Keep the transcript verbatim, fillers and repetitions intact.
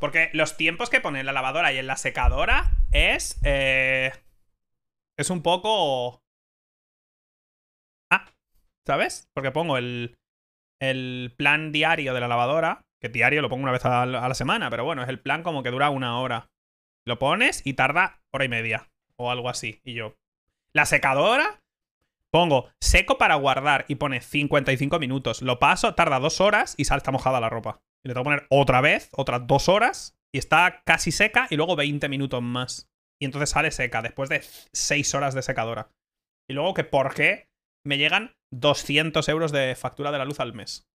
Porque los tiempos que pone en la lavadora y en la secadora es... Eh, es un poco... Ah, ¿sabes? Porque pongo el, el plan diario de la lavadora, que diario lo pongo una vez a la, a la semana, pero bueno, es el plan como que dura una hora. Lo pones y tarda hora y media o algo así. Y yo... La secadora... Pongo seco para guardar y pone cincuenta y cinco minutos. Lo paso, tarda dos horas y sale, está mojada la ropa. Y le tengo que poner otra vez, otras dos horas y está casi seca y luego veinte minutos más. Y entonces sale seca después de seis horas de secadora. Y luego que por qué me llegan doscientos euros de factura de la luz al mes.